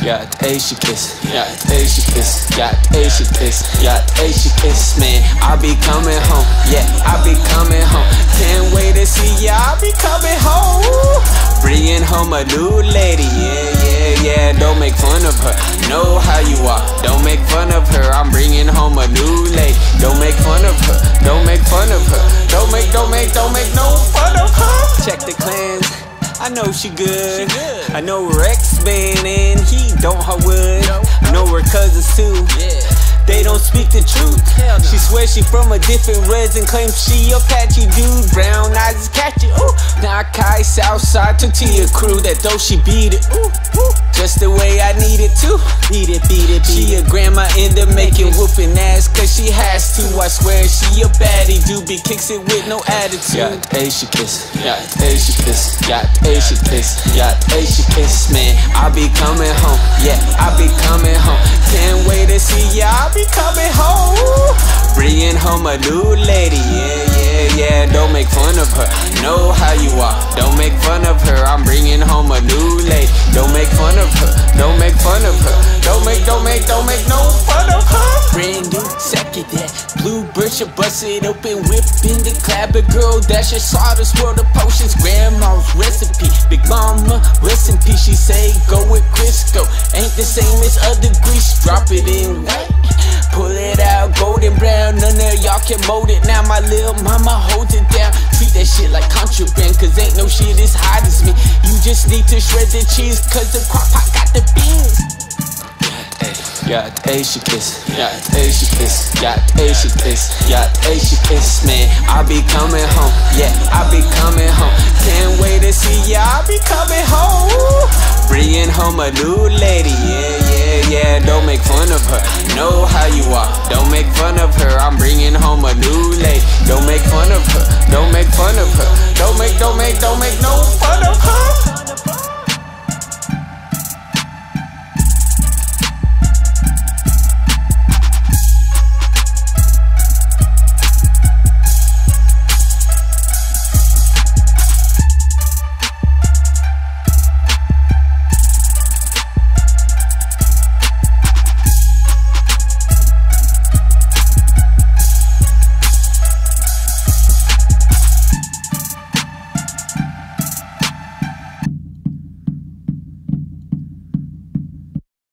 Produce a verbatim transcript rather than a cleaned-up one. Yá'át'ééh shik'is, Yá'át'ééh shik'is, Yá'át'ééh shik'is, Yá'át'ééh shik'is, man. I'll be coming home, yeah, I'll be coming home. Can't wait to see ya, I'll be coming home. Bringing home a new lady, yeah, yeah, yeah. Don't make fun of her, know how you are. Don't make fun of her, I'm bringing home a new lady. Don't make fun of her, don't make fun of her. Don't make, don't make, don't make no fun of her. Check the cleanse, I know she good. She good. I know Rex been and he don't her wood. No, no. I know her cousins too. Yeah. They don't speak the truth. No. She swears she from a different res and claims she Apache dude. Brown eyes is catchy. Ooh, now Kai Southside tortilla crew. That though she beat it. Ooh, ooh. Just the way I need it too. Beat it, beat it. Beat she it. A grandma in the making, whooping ass 'cause she has to. I swear she a baddie doobie, kicks it with no attitude. Yá'át'ééh shik'is, Yá'át'ééh shik'is, Yá'át'ééh shik'is. Yá'át'ééh shik'is, man. I'll be coming home, yeah, I'll be coming home. Can't wait to see ya, I'll be coming home. Bringing home a new lady, yeah, yeah, yeah. Don't make fun of her, know how you are. Don't make fun of her, I'm bringing home a new lady. Don't make fun of her, don't make fun of her. Don't make, don't make, don't make no fun of her. Brand new jacket, yeah. Blue brush, bust it open, whip in the clap. A girl that's your slaughter's world of potions. Grandma's recipe, Big Mama, rest in peace. She say go with Crisco, ain't the same as other grease. Drop it in white, pull it out golden brown. None of y'all can mold it now. My little mama holds it down. Treat that shit like contraband, 'cause ain't no shit as hot as me. You just need to shred the cheese, 'cause the crock pot got the beans. Yá'át'ééh shik'is, Yá'át'ééh shik'is, Yá'át'ééh shik'is, Yá'át'ééh shik'is, man. I'll be coming home, yeah, I'll be coming home. Can't wait to see ya, I'll be coming home. Bringing home a new lady, yeah, yeah, yeah. Don't make fun of her, know how you are. Don't make fun of her, I'm bringing home a new lady. Don't make fun of her, don't make fun of her. Don't make, don't make, don't make no